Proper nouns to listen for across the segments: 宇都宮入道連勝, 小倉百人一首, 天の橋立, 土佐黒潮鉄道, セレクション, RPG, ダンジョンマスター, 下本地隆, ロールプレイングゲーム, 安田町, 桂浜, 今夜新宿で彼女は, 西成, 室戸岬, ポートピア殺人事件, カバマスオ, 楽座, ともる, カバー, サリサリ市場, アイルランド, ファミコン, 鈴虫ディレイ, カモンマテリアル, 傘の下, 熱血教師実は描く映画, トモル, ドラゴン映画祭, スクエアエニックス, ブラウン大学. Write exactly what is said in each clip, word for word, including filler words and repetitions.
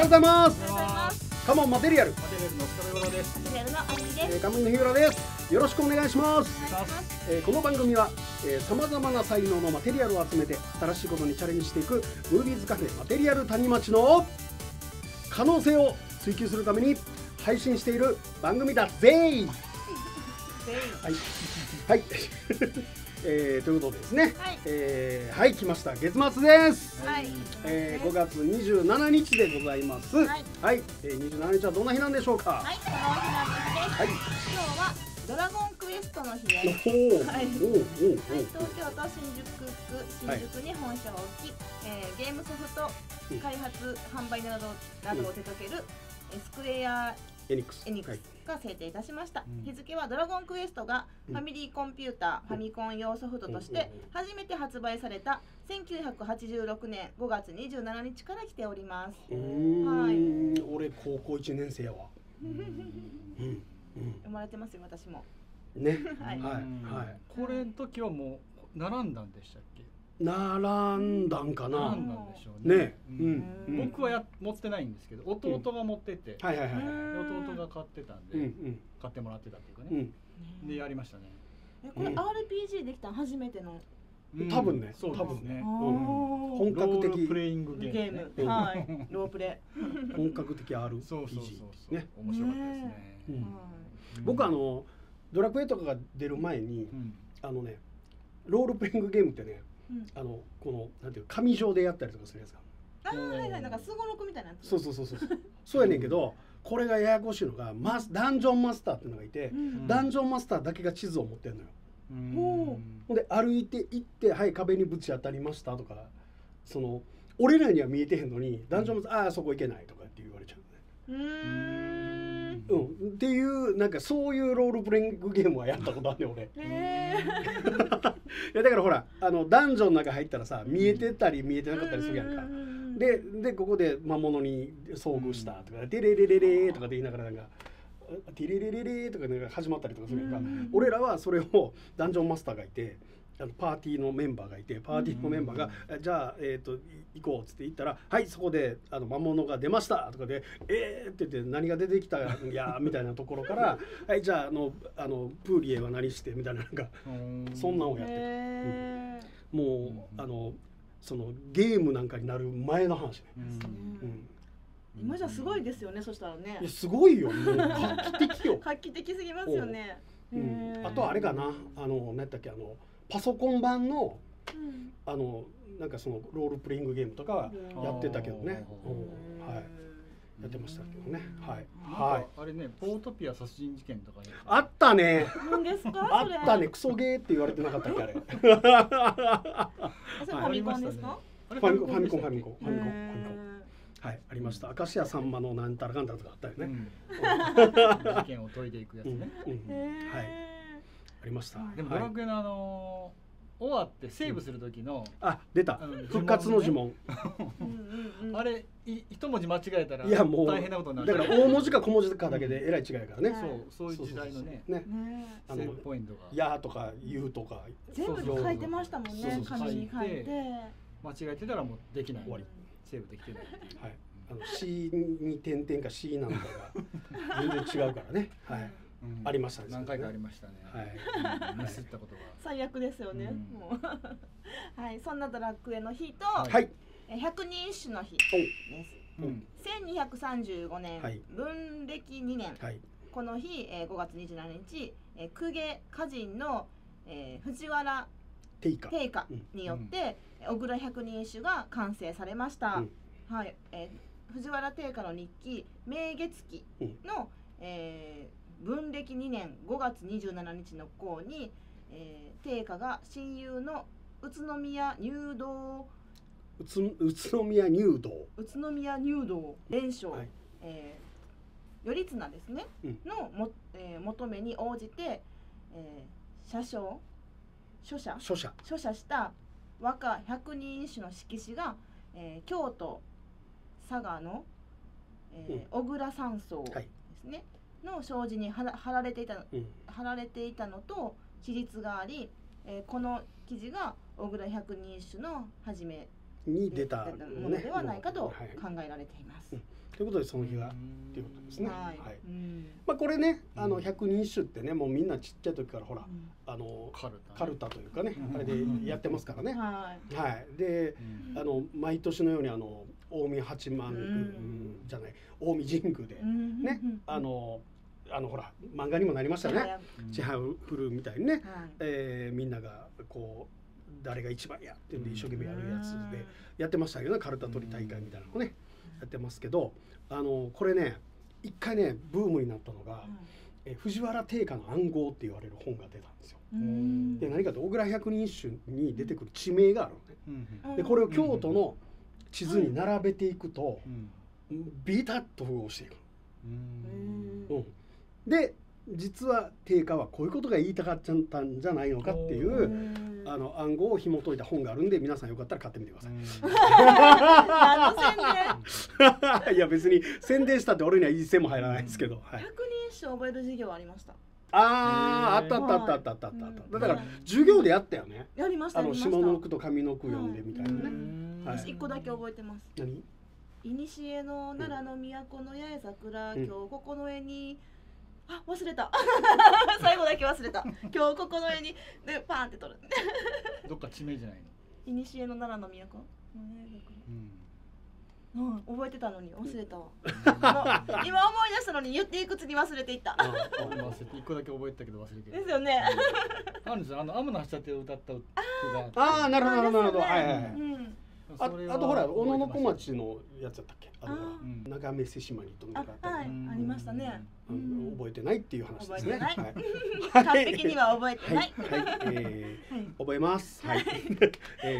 ようございます。カモンマテリアル。マテリアルの深見です。マテリアルのあきです。カモンの日村です。よろしくお願いします。えー、この番組はさまざまな才能のマテリアルを集めて新しいことにチャレンジしていくムービーズカフェマテリアル谷町の可能性を追求するために配信している番組だぜい。はいはい。えー、ということでですね、はい、えー、はい、来ました月末です、はい、えー、ごがつにじゅうしちにちでございます。はい、はい、えー、にじゅうしちにちはどんな日なんでしょうか。はい、今日はドラゴンクエストの日です。はい、東京都新宿区新宿に本社を置き、えー、ゲームソフト開発販売などなどを手掛けるスクエアエニックスが制定いたしました。日付はドラゴンクエストがファミリーコンピューターファミコン用ソフトとして初めて発売されたせんきゅうひゃくはちじゅうろくねんごがつにじゅうしちにちから来ております。はい。俺高校いちねん生やわ。生まれてますよ私も。ね。はいはい。これの時はもう並んだんでしたっけ？並んだんかな。ね、僕はや持ってないんですけど、弟が持ってて、弟が買ってたんで買ってもらってたっていうかね。でやりましたね。これ アールピージー できた初めての。多分ね、そうですね。本格的プレイングゲーム、はい、ロープレ。本格的 アールピージー ね、面白かったですね。僕あのドラクエとかが出る前にあのね、ロールプレイングゲームってね。あのこのなんていう紙状でやったりとかするやつがああ、はいはい、なんかすごろくみたいなやつ、そうそうそうそうそうやねんけど、これがややこしいのがマスダンジョンマスターっていうのがいて、ダンジョンマスターだけが地図を持ってるのよ。ほんで歩いていって、はい壁にぶち当たりましたとか、その俺らには見えてへんのにダンジョンマスター、ああそこ行けないとかって言われちゃうね。うんっていうなんかそういうロールプレイングゲームはやったことあるね俺。へえ。いやだからほらあのダンジョンの中入ったらさ、見えてたり見えてなかったりするやんか。ででここで魔物に遭遇したとか「テレレレレ」とかで言いながらなんか「テレレレレ」とかなんか始まったりとかするやんか。俺らはそれをダンジョンマスターがいて、あのパーティーのメンバーがいて、パーティーのメンバーが「じゃあ、えー、と行こう」っつって行ったら「はいそこであの魔物が出ました」とかで「えー」って言って何が出てきたんやみたいなところから「はいじゃああのあのプーリエは何して」みたいななんかそんなのをやってる、うん、もうあのそのゲームなんかになる前の話ね。今じゃすごいですよね、そしたらね。いやすごいよ、もう画期的よ。画期的すぎますよね。うん、あとあれかな、あの何だっけ、あのパソコン版の、うん、あのなんかそのロールプレイングゲームとかやってたけどね、はい、やってましたけどね、はいはい。あれね、ポートピア殺人事件とかあったね。何ですかあったね。クソゲーって言われてなかったっけあれ。ファミコンですか？ファミコンファミコンファミコンファミコン、はい、ありました。明石家さんまのなんたらかんたらとかあったよね。事件を解いていくやつね。はい、ありました。でもドラクエのあの終わってセーブする時のあ出た復活の呪文、あれ一文字間違えたらいやもう大変なことになる。だから大文字か小文字かだけでえらい違いからね。そうそういう時代のね、ね、セーブポイントがやとか言うとか全部書いてましたもんね。紙に書いて間違えてたらもうできない、終わり、セーブできてない。はい、あの シー に点々か シー なんかが全然違うからね。はい、ありましたね。何回かありましたね。はい。ミスったことが。最悪ですよね。もう。はい。そんなドラクエの日と、はい。百人一首の日です。千二百三十五年、文暦二年。この日、五月二十七日、公家歌人の藤原定家によって小倉百人一首が完成されました。はい。藤原定家の日記、明月記の。文暦にねんごがつにじゅうしちにちの項に、えー、定家が親友の宇都宮入道宇都宮入道宇都宮入道連勝、はい、えー、頼綱ですね、うん、のも、えー、求めに応じて、えー、車掌書写書写書写した和歌百人一首の色紙が、えー、京都佐賀の、えーうん、小倉山荘ですね、はいの障子に貼られていた、うん、貼られていたのと記述があり、えー、この記事が小倉百人一首の始めに出たものではないかと考えられています。ということでその日はっていうことですね。はい。まあこれね、あのひゃくにんしゅってね、もうみんなちっちゃい時からほらあのカルタというかね、あれでやってますからね。はい。はい。で、あの毎年のようにあの近江八幡宮じゃない、近江神宮でね、あのあのほら漫画にもなりましたね。ちはやふるみたいにね、えみんながこう。誰が一番やってんで一生懸命やるやつでやってましたけどね、カルタ取り大会みたいなのをねやってますけど、あのこれね一回ねブームになったのが「え藤原定家の暗号」って言われる本が出たんですよ。で何かと小倉百人一首に出てくる地名があるのね。でこれを京都の地図に並べていくとビタッと符合していく。で実は定家はこういうことが言いたかったんじゃないのかっていう。あの暗号を紐解いた本があるんで、皆さんよかったら買ってみてください。いや別に宣伝したって俺にはいい線も入らないですけど。百人一首覚える授業ありました。あああったあったあったあったあった。だから授業でやったよね。やりました。あの下の句と上の句読んでみたいなね。私一個だけ覚えてます。何？古の奈良の都の八重桜、今日ここの上に。あ、忘れた。最後だけ忘れた。今日ここの絵にでパーンって取る。どっか地名じゃないの？古の奈良の都？うん、覚えてたのに忘れたわ。今思い出したのに言っていくつに忘れていった。一個だけ覚えたけど忘れて。ですよね。あるんですよ。あの天の橋立を歌った歌が。ああ、なるほどなるほど。はいはいはい。あとほら小野小町のやつだったっけ、あの長目瀬島にとかありましたね。覚えてないっていう話ですね。完璧には覚えてない。覚えます。はい。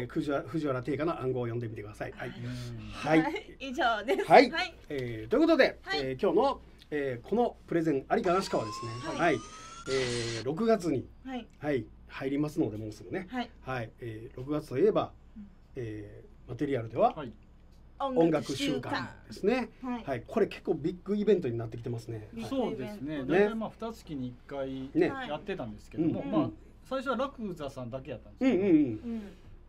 藤原定家の暗号を読んでみてください。はい。以上です。はい。ということで今日のこのプレゼンありかなしかはですね、はい、ろくがつにはい入りますのでもうすぐね。はい。ろくがつといえば。マテリアルでは音楽週間ですね。はい、これ結構ビッグイベントになってきてますね。そうですね。大体まあ二月に一回やってたんですけども、まあ最初は楽座さんだけやったんですけど、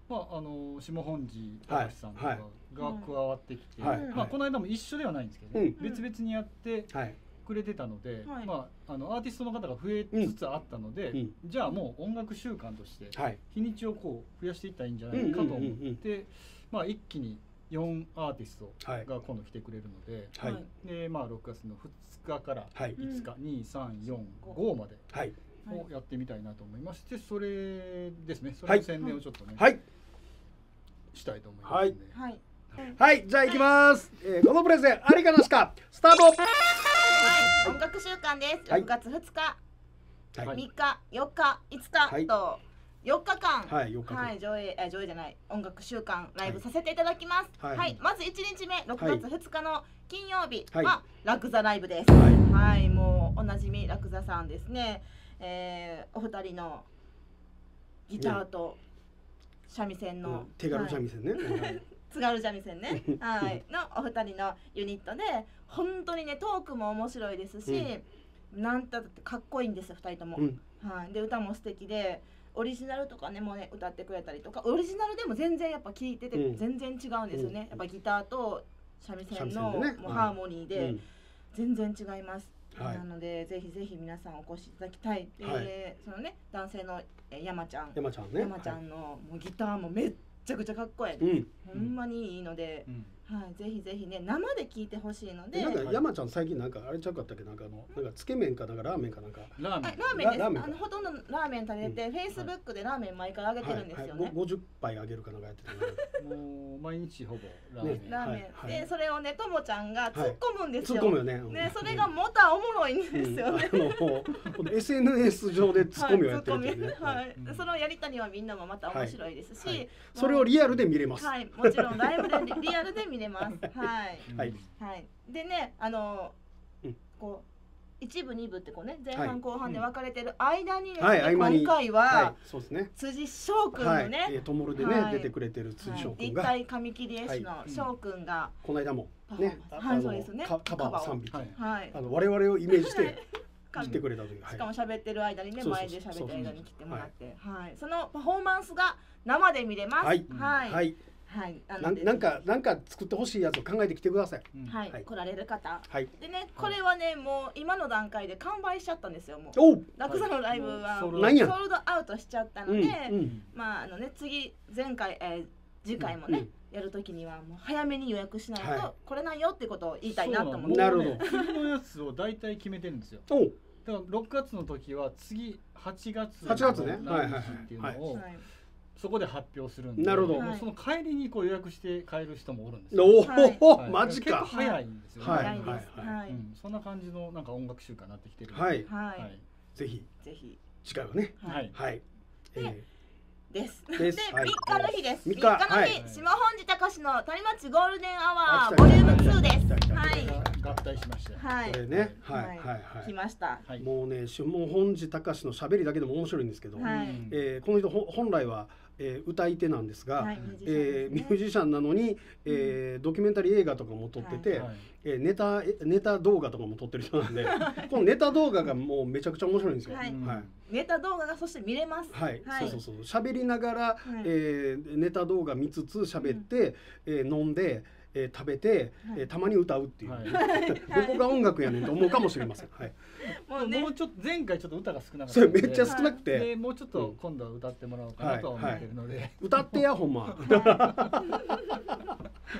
まああの下本地隆さんとかが加わってきて、まあこの間も一緒ではないんですけど、別々にやってくれてたので、まああのアーティストの方が増えつつあったので、じゃあもう音楽週間として日にちをこう増やしていったらいいんじゃないかと思って。まあ一気によんアーティストが今度来てくれるので、はい、でまあろくがつのふつかからいつか、に、さん、よん、ごまでをやってみたいなと思いまして、それですね。それの宣伝をちょっとね、はい、したいと思いますので。はい、はいはい、じゃあ行きます。えー、このプレゼンありかなしかスタート。はい、音楽週間です。ろくがつふつか、はい、みっか、よっか、いつかと。はいよっかかん、はい、はい、上映、え、上映じゃない、音楽週間ライブさせていただきます。はい、はい、まず一日目、ろくがつふつかの金曜日は、はい、楽座ライブです。はい、はい、もうおなじみ楽座さんですね。えー、お二人のギターと三味線の、うんうん、手軽三味線ね。はい津軽三味線ね、はい、のお二人のユニットで、本当にね、トークも面白いですし、うん、なんたってかっこいいんですよ、二人とも。うん、はい、で、歌も素敵で。オリジナルとかねもうね歌ってくれたりとか、オリジナルでも全然やっぱ聞いてて全然違うんですよね、うんうん、やっぱギターと三味線のもうハーモニーで全然違います、はい、なのでぜひぜひ皆さんお越しいただきたい、はい、でそのね男性の山ちゃん山ちゃんね山ちゃんのもうギターもめっちゃくちゃかっこいい、うん、ほんまにいいので、うんはい、ぜひぜひね生で聞いてほしいので、なんか山ちゃん最近なんかあれちゃうかったっけ、なんかあのなんかつけ麺かなんかラーメンかなんかラーメンラーメンです。あのほとんどラーメン食べてフェイスブックでラーメン毎回あげてるんですよね。ごじゅっぱいあげるかなんかやってた。もう毎日ほぼラーメンラーメンで、それをねともちゃんが突っ込むんですよ。突っ込むよね。ねそれがまたおもろいんですよね。あの エスエヌエス 上で突っ込みをやってるんでね。はい。そのやりたりはみんなもまた面白いですし、それをリアルで見れます。はい。もちろんライブでリアルで見れます。はいはいはいでねあのこう一部二部ってこうね前半後半で分かれてる間に今回は辻翔くんのねトモルでね出てくれてる辻翔くんが立体紙切り絵師の翔くんがこの間もねそうですねカバーをさんびきあの我々をイメージして来てくれた時しかも喋ってる間にね前で喋ってる間に来てもらってはいそのパフォーマンスが生で見れますはい。はい、あのなんかなんか作ってほしいやつを考えてきてください。うん、はい、はい、来られる方、はい、でね、これはね、もう今の段階で完売しちゃったんですよ。もうラクサのライブはソールドアウトしちゃったので、うんうん、まああのね、次前回、えー、次回もね、うんうん、やるときにはもう早めに予約しないとこれないよってことを言いたいなと思って。なるほど。次のやつを大体決めてるんですよ。だからろくがつの時は次はちがつっていうのをそこで発表するんで、なるほど。その帰りにこう予約して帰る人もおるんですよ。おお、マジか。結構早いんですよね。はいはい。そんな感じのなんか音楽週間になってきてる。はいはい。ぜひぜひ次回はね。はいはい。です。でみっかの日です。みっかの日、島本地隆の谷町ゴールデンアワーボリュームツーです。はい。合体しました。はい。これね、はいはいはい。来ました。もうね、島本地隆の喋りだけでも面白いんですけど、えこの人本来は歌い手なんですが、ミュージシャンなのにドキュメンタリー映画とかも撮ってて、ネタネタ動画とかも撮ってる人なんで、このネタ動画がもうめちゃくちゃ面白いんですよ。はい。ネタ動画がそして見れます。はい。そうそうそう。喋りながらネタ動画見つつ喋って飲んで食べてたまに歌うっていう。どこが音楽やねんと思うかもしれません。はい。もうちょっと前回ちょっと歌が少なかった。それめっちゃ少なくて。もうちょっと今度は歌ってもらおうかなと思ってるので。歌ってやほんま。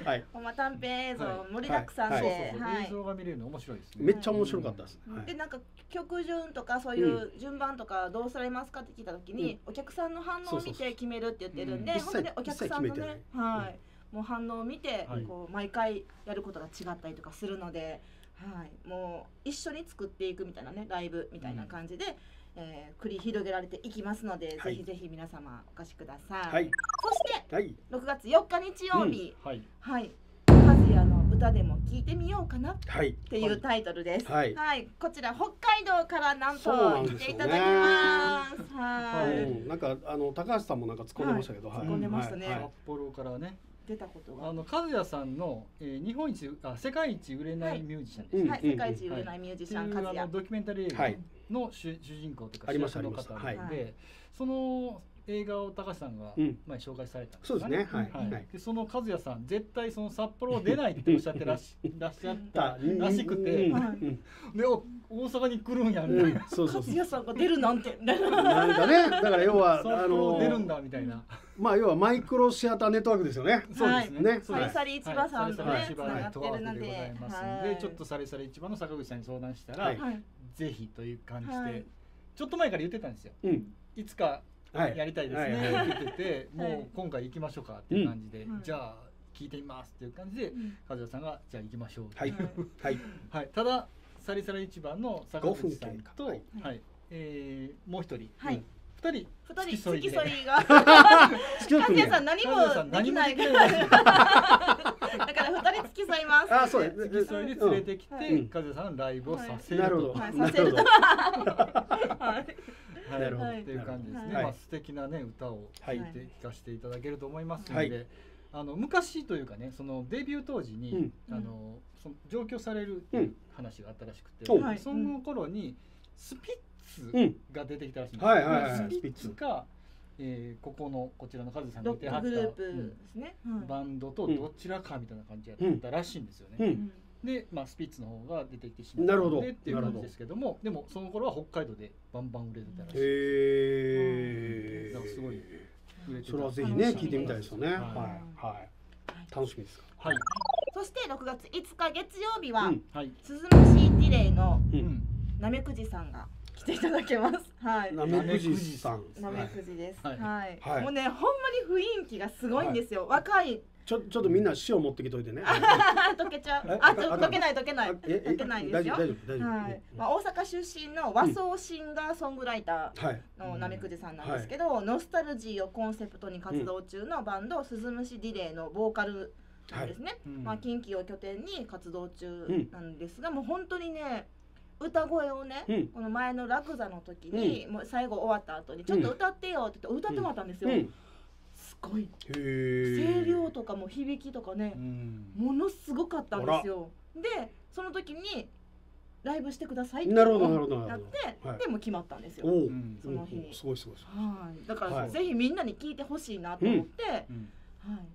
はい。ほんま短編映像盛りだくさんで、映像が見れるの面白いですね。めっちゃ面白かったです。でなんか曲順とかそういう順番とかどうされますかって聞いたときにお客さんの反応を見て決めるって言ってるんで、本当にお客さんのね、はい。もう反応を見て、こう毎回やることが違ったりとかするので、はい、もう一緒に作っていくみたいなね、ライブみたいな感じで、えー、繰り広げられていきますので、はい、ぜひぜひ皆様お越しください。はい、そして、はい、ろくがつよっか日曜日、うん、はい、はい、和也の歌でも聴いてみようかなっていうタイトルです。はい、はいはい、こちら北海道からなんと来ていただきます。はい、なんかあの高橋さんもなんか突っ込んでましたけど、突っ込んでましたね。札幌からね。出たことがあの和也さんの、えー、日本一あ世界一売れないミュージシャンです、はい、世界一売れないミュージシャン和也、はい、ドキュメンタリー映画の主、はい、主人公というか主役の方で、はい、その映画を高橋さんが前紹介されたんですかね。その和也さん絶対その札幌を出ないっておっしゃってらっしゃったらしくて、で大阪に来るんやみたいな、和也さんが出るなんてなんかね、だから要は札幌出るんだみたいな、まあ要はマイクロシアターネットワークですよね。そうですね。サリサリ市場さんとねつながってるので、ちょっとサリサリ市場の坂口さんに相談したらぜひという感じでちょっと前から言ってたんですよ。いつかやりたいですねって言ってて、もう今回行きましょうかっていう感じで、じゃあ聞いてみますっていう感じで和也さんがじゃあ行きましょうっていう、はい、ただサリサリ市場の坂口さんともう一人ふたり付き添いが和也さん何もできないから。だから二人付き添います。あ、そうです。付き添いに連れてきて、和也さんライブをさせると。はい、させると。はい、なるほど。っていう感じですね。まあ素敵なね歌を聴いて聴かせていただけると思いますので、あの昔というかね、そのデビュー当時にあの上京されるっていう話があったらしくて、その頃にスピッツが出てきたらしいんです。スピッツか。えー、ここのこちらの和也さんが出てはったバンドとどちらかみたいな感じやったらしいんですよね。うんうん、で、まあ、スピッツの方が出てきてしまってっていう感じですけども、でもその頃は北海道でバンバン売れてたらしい。へえ、なんかすごい売れてた。それはぜひね聞いてみたいですよね。はいはい、楽しみですか。はい。そしてろくがついつか月曜日は鈴虫ディレイのなめくじさんが。来ていただけます。はい。なめくじさん。なめくじです。はい。もうね、ほんまに雰囲気がすごいんですよ。若い。ちょ、ちょっとみんな塩持ってきといてね。溶けちゃう。あ、ちょ、溶けない、溶けない。溶けないんですよ。大丈夫、大丈夫。はい。まあ、大阪出身の和装シンガーソングライターのなめくじさんなんですけど、ノスタルジーをコンセプトに活動中のバンド鈴虫ディレイのボーカルなんですね。まあ、近畿を拠点に活動中なんですが、もう本当にね。歌声をね、この前のラクザの時に、もう最後終わった後にちょっと歌ってよって言って歌ってもらったんですよ。すごい声量とかも響きとかね、ものすごかったんですよ。でその時にライブしてくださいってなって、でも決まったんですよ、その日に。だからぜひみんなに聞いてほしいなと思って、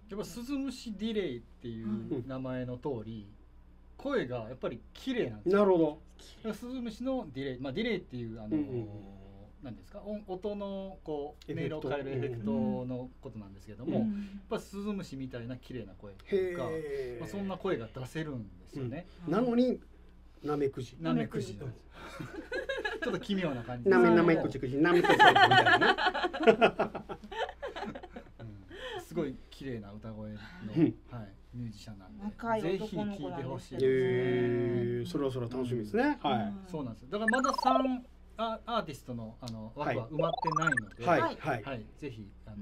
やっぱスズムシディレイっていう名前の通り、声がやっぱり綺麗なんですよ。なるほど。スズムシのディレイ、まあディレイっていうあの何ですか、音のこう音色を変えるエフェクトのことなんですけども、やっぱスズムシみたいな綺麗な声っていうか、そんな声が出せるんですよね。なのになめくじ。なめくじ。ちょっと奇妙な感じ。なめなめくじくじなめくじみたいな。すごい綺麗な歌声の、はい、ミュージシャンなんで、ぜひ聴いてほしいですね。それはそれは楽しみですね。はい、そうなんです。だからまださんアーティストのあの枠は埋まってないので、はいはいはい、ぜひあの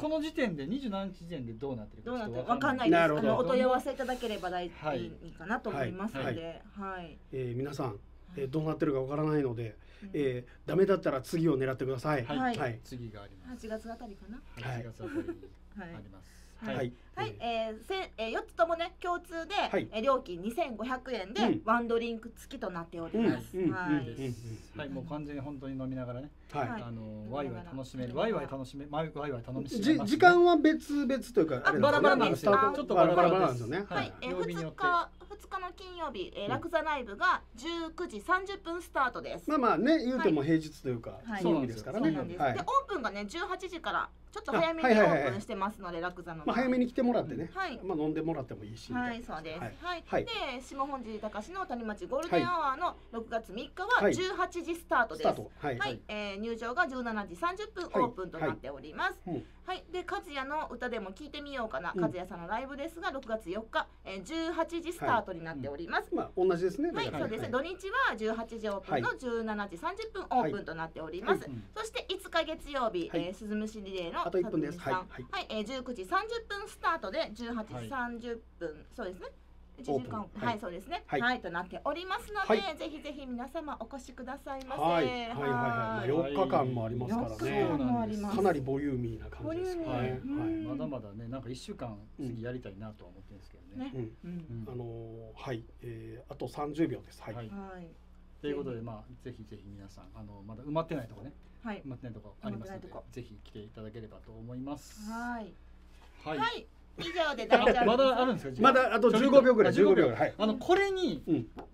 この時点でにじゅうしちにち時点でどうなってるかちょっとわかんないです。あのお問い合わせいただければ大いいかなと思いますので、はい。え皆さん。えどうなってるかわからないので、えダメだったら次を狙ってください。はい、次があります。はちがつあたりかな。はちがつあたりにあります。はい、はい、えせえよっつともね共通でえ料金にせんごひゃくえんでワンドリンク付きとなっております。はい、はいもう完全に本当に飲みながらね、はいあのワイワイ楽しめるワイワイ楽しめマイクワイワイ楽しめます。時間は別々というかあれバラバラなんです。ちょっとバラバラなんですよね。はい、ふつか。ふつかの金曜日、ラクザライブがじゅうくじさんじゅっぷんスタートです。まあまあね、言うても平日というか、金曜日ですからね。で、オープンがね、じゅうはちじから、ちょっと早めにオープンしてますので、ラクザの。まあ早めに来てもらってね、まあ飲んでもらってもいいし。はい、そうです。はい。で、下本尻隆の谷町ゴールデンアワーのろくがつみっかはじゅうはちじスタートです。はい。入場がじゅうしちじさんじゅっぷんオープンとなっております。はい。で、和也の歌でも聞いてみようかな、和也さんのライブですが、ろくがつよっか、じゅうはちじスタートになっております。まあ同じですね。はい、そうです。土日はじゅうはちじオープンのじゅうしちじさんじゅっぷんオープンとなっております。そしていつかげつようび、スズムシリレーのあといっぷんです。はい、はい、じゅうくじさんじゅっぷんスタートでじゅうはちじさんじゅっぷん、そうですね。いちじかん、はい、そうですね。はい、となっておりますので、ぜひぜひ皆様お越しくださいませ。はい、はい、はい、よっかかんもありますからね。かなりボリューミーな感じですね。はい、まだまだね、なんかいっしゅうかん次やりたいなとは思ってるんですけどね。あの、はい、あとさんじゅうびょうです。はい。ということで、まあ、ぜひぜひ皆さん、あの、まだ埋まってないとこね。埋まってないとこありますので、ぜひ来ていただければと思います。はい。はい。以上で大丈夫。まだあるんですか？まだあとじゅうごびょうぐらい。じゅうごびょう。はい。あのこれに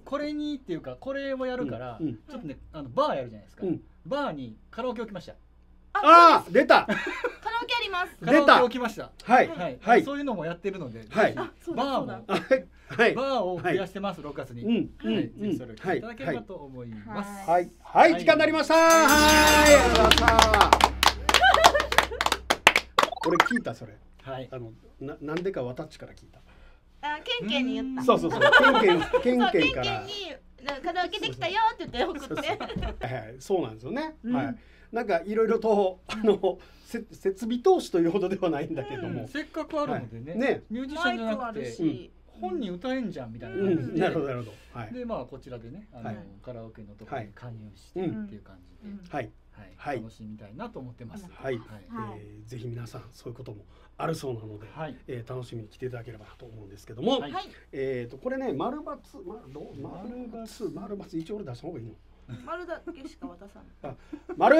これにっていうかこれをやるからちょっとねあのバーやるじゃないですか。バーにカラオケ置きました。ああ出た。カラオケあります。カラオケ置きました。はいはい。そういうのもやってるので、バーもバーを増やしてますろくがつに。はい。ぜひそれをいただければと思います。はいはい時間になりました。はいありがとうございました。俺聞いたそれ。はい、あのななんでかわたっちから聞いた。あ、ケンケンに言った。そうそうそう。ケンケンケンケンから。ケンケンにカラオケできたよって言って送って。はいはい、そうなんですよね。うん、はい。なんかいろいろとあのせ設備投資というほどではないんだけども、うん、せっかくあるのでね。はい、ねミュージシャンじゃなくて。うん本人歌えんじゃんみたいな感じで、なるほどなるほど。でまあこちらでね、あのカラオケのところに加入してっていう感じで、はいはい楽しみたいなと思ってます。はい、ぜひ皆さんそういうこともあるそうなので、楽しみに来ていただければと思うんですけども、えっとこれね丸バツ丸バツ丸バツ一応俺出した方がいいの？丸だけしか渡さない。丸。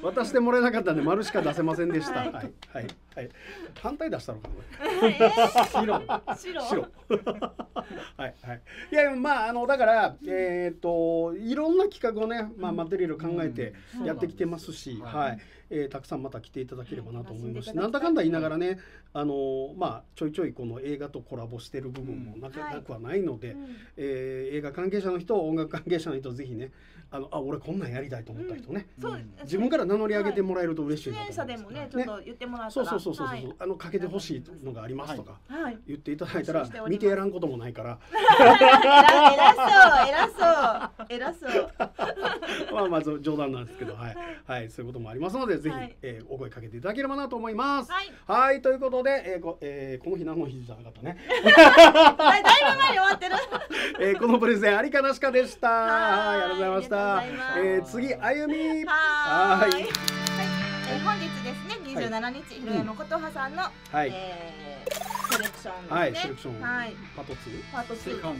渡してもらえなかったんで丸しか出せませんでした。はいはいはい。反対出したのかな。白白。はいはい。いやまああのだからえっといろんな企画をねまあマテリアル考えてやってきてますし、はい。たくさんまた来ていただければなと思いますし、なんだかんだ言いながらね、あのまあちょいちょいこの映画とコラボしてる部分もなくはないので、映画関係者の人、音楽関係者の人ぜひね、あのあ俺こんなんやりたいと思った人ね、自分から名乗り上げてもらえると嬉しいなと思います。出演者でもね、ちょっと言ってもらったら、そうそうそうそう、あのかけてほしいのがありますとか言っていただいたら、見てやらんこともないから。偉そう偉そう偉そう。まあまあ冗談なんですけど、はいはいそういうこともありますので。ぜひ、はいえー、お声かけていただければなと思います。はい、はいということで、えーこえー、この日何の日じゃなかったね。だいぶ前に終わってる。えー、このプレゼンありかなしかでした。はい、ありがとうございました。えー、次あゆみ。はーい。本日ですね、にじゅうしちにち、ひろやまことはさんの。はい。えーセレククションですね。はい、セレクション。はい。パートツー。パートツー。セカ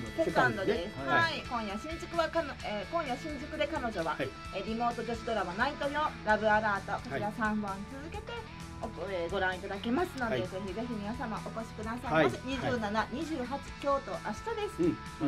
ンドです。はい。今夜新宿はかの、え今夜新宿で彼女はリモート女子ドラマナイトよラブアラート、こちらさんぼん続けてご覧いただけますので、ぜひぜひ皆様お越しください。まずにじゅうしち、にじゅうはち京都明日です。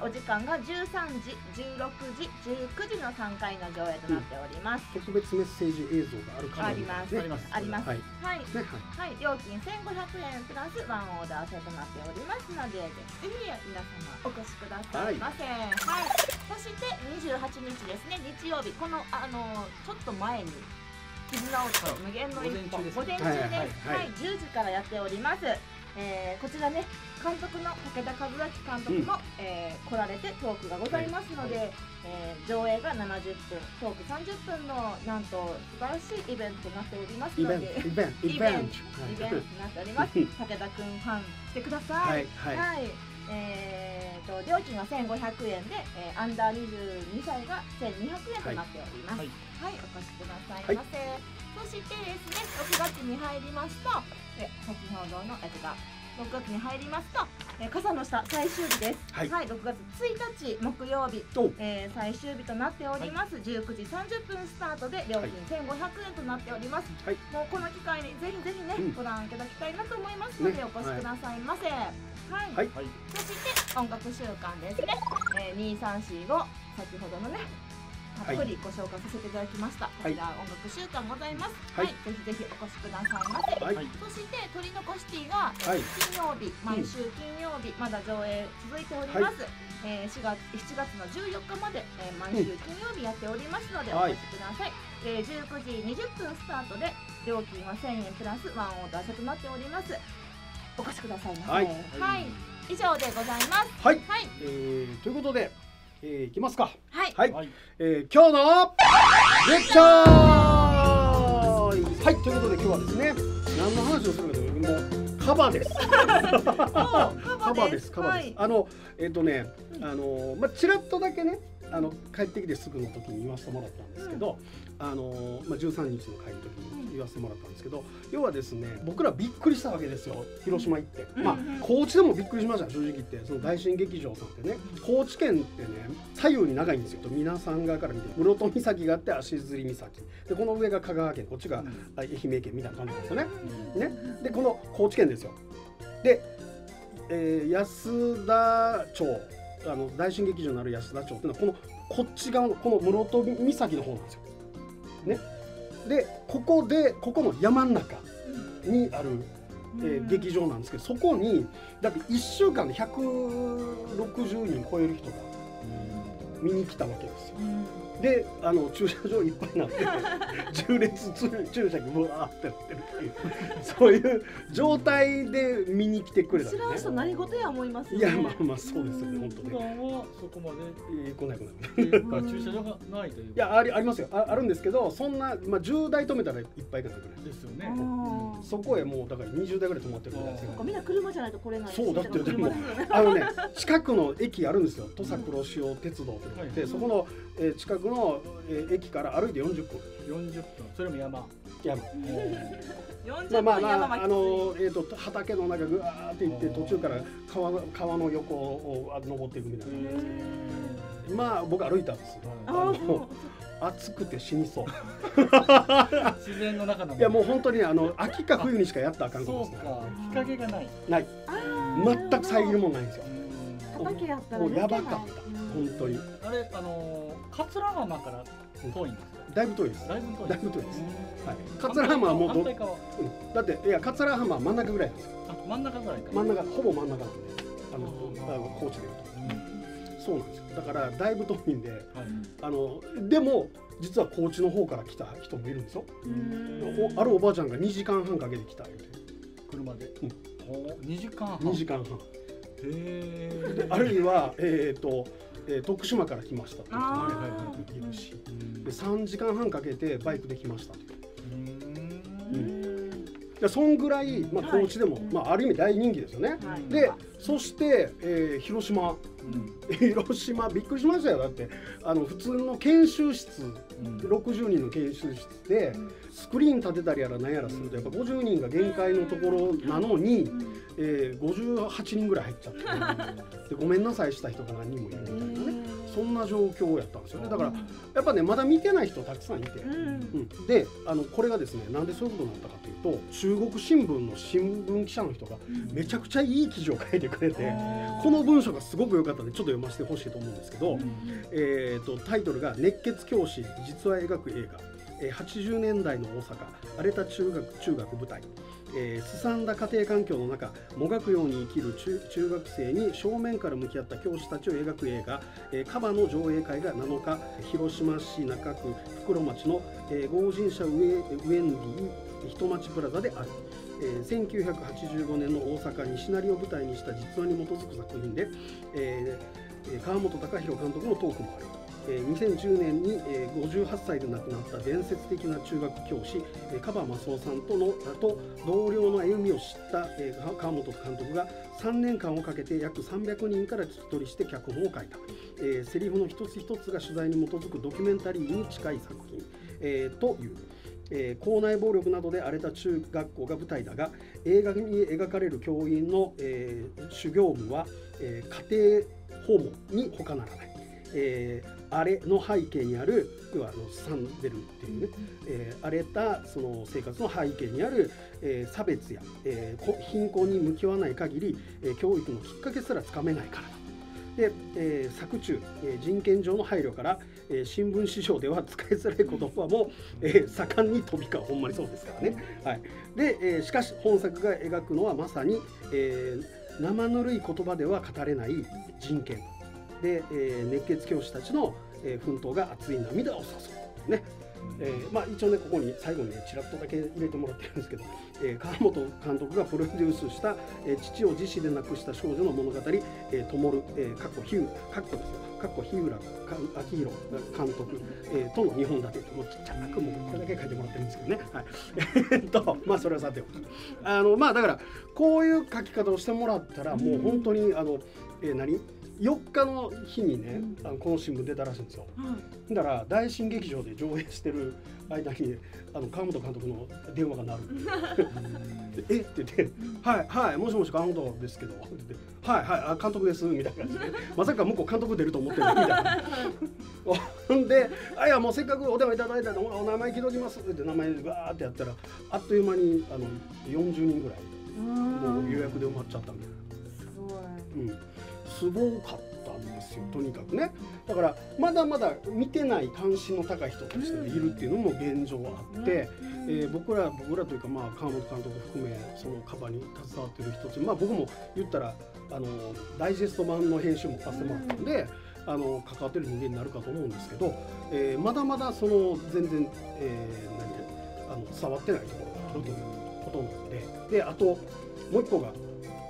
はい。お時間がじゅうさんじ、じゅうろくじ、じゅうくじのさんかいの上映となっております。特別メッセージ映像があるかもしれないですね。あります。あります。はい。はい。料金せんごひゃくえんプラスワンオーダー制となっておりますので、ぜひ皆様お越しくださいませ。はい。そしてにじゅうはちにちですね、日曜日、このあのちょっと前に。絆音と無限の一歩、午前中です。はい、じゅうじからやっております。えー、こちらね、監督の武田和明監督も、うん、えー、来られてトークがございますので、はい、えー、上映がななじゅっぷん、トークさんじゅっぷんのなんと素晴らしいイベントになっておりますので、イベント、イベント、イベントになっております。武田くんファンしてください。はい。はいはい、えーと料金はせんごひゃくえんで、えー、アンダーにじゅうにさいがせんにひゃくえんとなっております。はい、はい、お越しくださいませ。はい、そしてですね、ろくがつに入りますと、え先ほどのやつがろくがつに入りますと、え傘の下最終日です。はい、はい、ろくがつついたち木曜日、えー、最終日となっております。はい、じゅうくじさんじゅっぷんスタートで料金せんごひゃくえんとなっております。はい、もうこの機会にぜひぜひね、うん、ご覧いただきたいなと思いますので、ね、お越しくださいませ。はいはい、そして音楽週間ですね、えー、に、さん、し、ご、先ほどのねたっぷりご紹介させていただきました、はい、こちら音楽週間ございます。はい、はい、ぜひぜひお越しくださいませ。はい、そして鳥の子シティが、はい、金曜日、毎週金曜日、うん、まだ上映続いております。はい、えー、しがつ、しちがつのじゅうよっかまで、えー、毎週金曜日やっておりますので、お越しください。えー、じゅうくじにじゅっぷんスタートで料金はせんえんプラスワンオーダー制となっております。お越しくださいませ。はい、はい、以上でございます。はい、はい、えー、ということで、えー、いきますか。はい、はい、はい、えー、今日のレクチャー。はい、ということで、今日はですね、何の話をするかというと、カバーです。カバーです。カバーです。あの、えっとね、あの、まあ、ちらっとだけね、あの、帰ってきてすぐの時に言わせてもらったんですけど。あの、まあ、じゅうさんにちの会の時に言わせてもらったんですけど、要はですね、僕らびっくりしたわけですよ、広島行って。まあ、高知でもびっくりしました、正直言って。その大新劇場さんってね、高知県ってね、左右に長いんですよ。皆さん側から見て、室戸岬があって、足摺岬。で、この上が香川県、こっちが愛媛県みたいな感じですよね。ね。で、この高知県ですよ。で、えー、安田町、あの、大新劇場のある安田町っていうのは、この、こっち側の、この室戸岬の方なんですよ。ね、でここでここの山の中にある、うん、えー、劇場なんですけど、そこにだっていっしゅうかんでひゃくろくじゅうにん超える人が見に来たわけですよ。うん、であの駐車場いっぱいになって縦列駐車機ブワーってなってるっていうそういう状態で見に来てくれたんで、ね、知らん人何事や思いますよね。いや、まあまあそうですよね、本当ね。普段はそこまで来ない来ない。駐車場がないという。いや、ありありますよ。ああるんですけど、そんなまあじゅうだい止めたらいっぱい来てくれる。ですよね。そこへもうだからにじゅうだいぐらい止まってるみたいですよ。みんな車じゃないと来れない。そうだってでもあのね、近くの駅あるんですよ。土佐黒潮鉄道って言って、そこの近くの駅から歩いてよんじゅっぷん。よんじゅっぷん。それも山。山。まあまああのえっと畑の中ぐわーって行って途中から川川の横を登っていくみたいな。まあ僕歩いたんですよ。暑くて死にそう。自然の中の。いやもう本当にあの秋か冬にしかやったらあかんことですね。日陰がない。ない。全く遮るもんないんですよ。畑やったら。もうやばかった。本当に。あれあの桂浜から遠いんですか。だいぶ遠いです。だいぶ遠いです。はい。桂浜はもうだっていや桂浜は真ん中ぐらいなんですよ。真ん中ぐらい。真ん中ほぼ真ん中なんで、あの高知でいうと。そうなんですよ。だからだいぶ遠いんで、あのでも実は高知の方から来た人もいるんですよ。あるおばあちゃんがにじかんはんかけて来たって。車で。にじかんはん。にじかんはん。へえ。あるいはえっと。徳島から来ましたって言っているし、さんじかんはんかけてバイクで来ましたっていう、そんぐらい高知でもある意味大人気ですよね。でそして広島広島びっくりしましたよ。だって普通の研修室うん、ろくじゅうにんの研修室でスクリーン立てたりやらなんやらするとやっぱごじゅうにんが限界のところなのに、うん、えー、ごじゅうはちにんぐらい入っちゃってでごめんなさいした人が何人もいるみたいなね、そんな状況やったんですよね。だからやっぱねまだ見てない人たくさんいて、うんうん、であのこれがですねなんでそういうことになったかというと中国新聞の新聞記者の人がめちゃくちゃいい記事を書いてくれて、うん、この文章がすごく良かったんでちょっと読ませてほしいと思うんですけど、うん、えーとタイトルが「熱血教師実は描く映画」。はちじゅうねんだいの大阪、荒れた中学、中学舞台、えー、すさんだ家庭環境の中、もがくように生きる 中, 中学生に正面から向き合った教師たちを描く映画、えー、カバの上映会がなのか、広島市中区袋町の、えー、豪神社ウェ、ウェンディ人町プラザである。えー、せんきゅうひゃくはちじゅうごねんの大阪西成を舞台にした実話に基づく作品で、えー、川本孝弘監督のトークもある。にせんじゅうねんにごじゅうはっさいで亡くなった伝説的な中学教師カバマスオさんとのと同僚の歩みを知った川本監督がさんねんかんをかけて約さんびゃくにんから聞き取りして脚本を書いた、えー、セリフの一つ一つが取材に基づくドキュメンタリーに近い作品、えー、という。えー、校内暴力などで荒れた中学校が舞台だが映画に描かれる教員の、えー、主業務は、えー、家庭訪問に他ならない。えー、あれの背景にある要はあのサンデルっていうね、えー、荒れたその生活の背景にある、えー、差別や、えー、貧困に向き合わない限り、えー、教育のきっかけすらつかめないからだ。で、えー、作中、えー、人権上の配慮から、えー、新聞紙上では使いづらい言葉も、えー、盛んに飛び交う。ほんまにそうですからね。はい、で、えー、しかし本作が描くのはまさに、えー、生ぬるい言葉では語れない人権。でえー、熱血教師たちの、えー、奮闘が熱い涙を誘う、ねえーまあ、一応ねここに最後にねちらっとだけ入れてもらってるんですけど、えー、川本監督がプロデュースした、えー、父を自死で亡くした少女の物語「えー、ともる」えー、かっこひうかっこですよかっこ日浦昭弘監督、えー、との日本立てもうちっちゃくもうこれだけ書いてもらってるんですけどね、はい、えっとまあそれはさておきあのまあだからこういう書き方をしてもらったらもう本当にあの、えー、何よっかの日にね、あのこの新聞出たらしいんですよ。うん、だから大新劇場で上映してる間にあの川本監督の電話が鳴るってえって言って「はいはいもしもし川本ですけど」って言って「はいはいあ監督です」みたいな感じでまさか向こう監督出ると思ってるみたいなほんで「あいやもうせっかくお電話いただいたのでお名前聞いときます」って名前バーってやったらあっという間にあのよんじゅうにんぐらいもう予約で埋まっちゃったみたいな。うんすごかったんですよとにかくね。だからまだまだ見てない関心の高い人としているっていうのも現状あって、うんうん、えー、僕ら僕らというか、まあ、川本監督含めそのカバに携わってる人たち、まあ、僕も言ったらあのダイジェスト版の編集もさせてもらったんで、うん、あの関わってる人間になるかと思うんですけど、えー、まだまだその全然、えー、何あの伝わってないところがあるということなので、であともう一個が。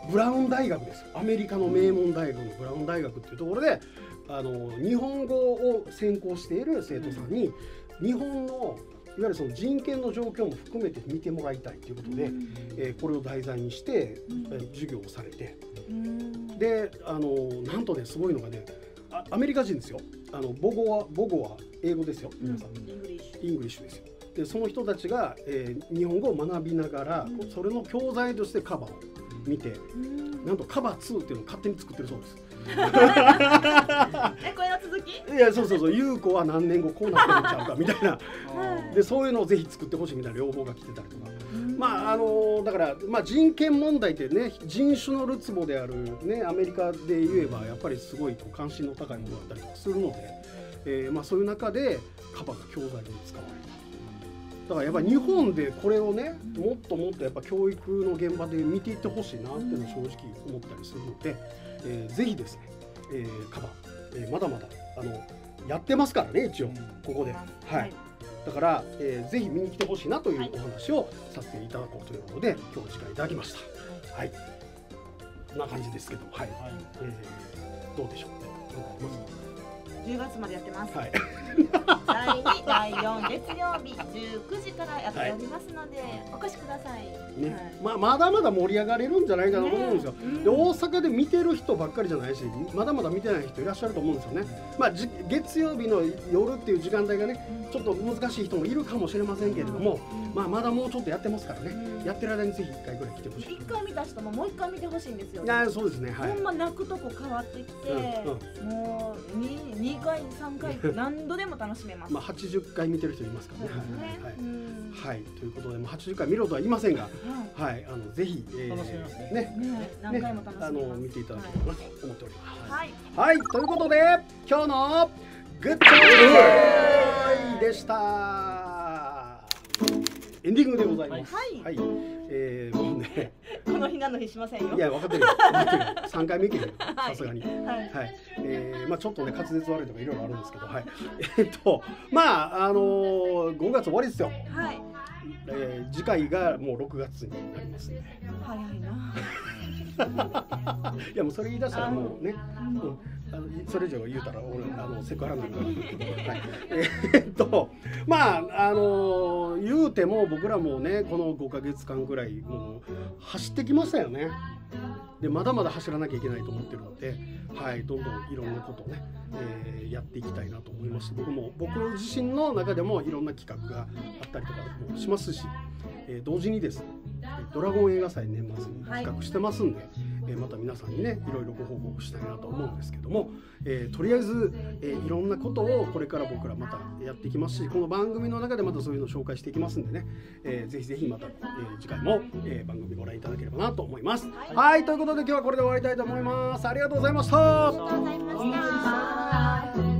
ブラウン大学です。アメリカの名門大学のブラウン大学っていうところであの日本語を専攻している生徒さんに日本のいわゆるその人権の状況も含めて見てもらいたいということで、うん、えー、これを題材にして、うん、授業をされて、うん、であのなんとねすごいのがねアメリカ人ですよ。あの母語は母語は英語ですよ皆さん、うん、イングリッシュですよ。でその人たちが、えー、日本語を学びながら、うん、それの教材としてカバーを見て、なんとカバーツーっていうのを勝手に作ってるそうです。え、これの続き？いや、そうそうそう、優子は何年後こうなってるんちゃうかみたいな。で、そういうのをぜひ作ってほしいみたいな要望が来てたりとか。まああのだからまあ人権問題ってね、人種のるつぼであるねアメリカで言えばやっぱりすごい関心の高いものだったりとかするので、えー、まあそういう中でカバーが教材に使われた。だからやっぱり日本でこれをねもっともっとやっぱ教育の現場で見ていってほしいなっていうのを正直思ったりするので、えー、ぜひですね、えー、カバー、えー、まだまだあのやってますからね一応ここで、はい、だから、えー、ぜひ見に来てほしいなというお話をさせていただこうということで今日お時間いただきました。はい、こんな感じですけど、はい、えー、どうでしょう。じゅうがつまでやってます。はいだいに、だいよん月曜日じゅうくじからやっておりますので、お越しくださいね。まだまだ盛り上がれるんじゃないかなと思うんですよ。で、大阪で見てる人ばっかりじゃないし、まだまだ見てない人いらっしゃると思うんですよね。まあ月曜日の夜っていう時間帯がね、ちょっと難しい人もいるかもしれませんけれども、まあまだもうちょっとやってますからね。やってる間にぜひいっかいぐらい来てほしい。いっかい見た人ももういっかい見てほしいんですよ。そうですね。ほんま泣くとこ変わってきて、もうにかいさんかい何度でも楽しめます。まあはちじゅっかい見てる人いますからね。はい、ということで、もうはちじゅっかい見ろとは言いませんが、はい、あのぜひ楽しみますね。何回も楽しみます。あの見ていただければなと思っております。はい、はい、ということで今日のグッドボーイでした。エンディングでございます。はい。ええ、もうね。この日なの日しませんよ。いや、分かってるよ。さんかいめいけるよ。さすがに。はい。ええ、まあちょっとね、滑舌悪いとかいろいろあるんですけど、はい。えっと、まああのごがつ終わりですよ。はい。ええ、次回がもうろくがつになりますね。早いな。いや、もうそれ言い出したらもうね。あのそれ以上言うたら俺あのセクハラになるから、はい、えー、っとまああのー、言うても僕らもね、このごかげつかんぐらいもう走ってきましたよね。で、まだまだ走らなきゃいけないと思ってるので、はい、どんどんいろんなことをね、えー、やっていきたいなと思います。僕も僕自身の中でもいろんな企画があったりとかもしますし、えー、同時にですね、ドラゴン映画祭年末に企画してますんで、はい、えー、また皆さんにね、いろいろご報告したいなと思うんですけども、えー、とりあえず、えー、いろんなことをこれから僕らまたやっていきますし、この番組の中でまたそういうのを紹介していきますんでね、えー、ぜひぜひまた、えー、次回も、えー、番組ご覧いただければなと思います。はい、はい、ということで今日はこれで終わりたいと思います。ありがとうございました。ありがとうございました。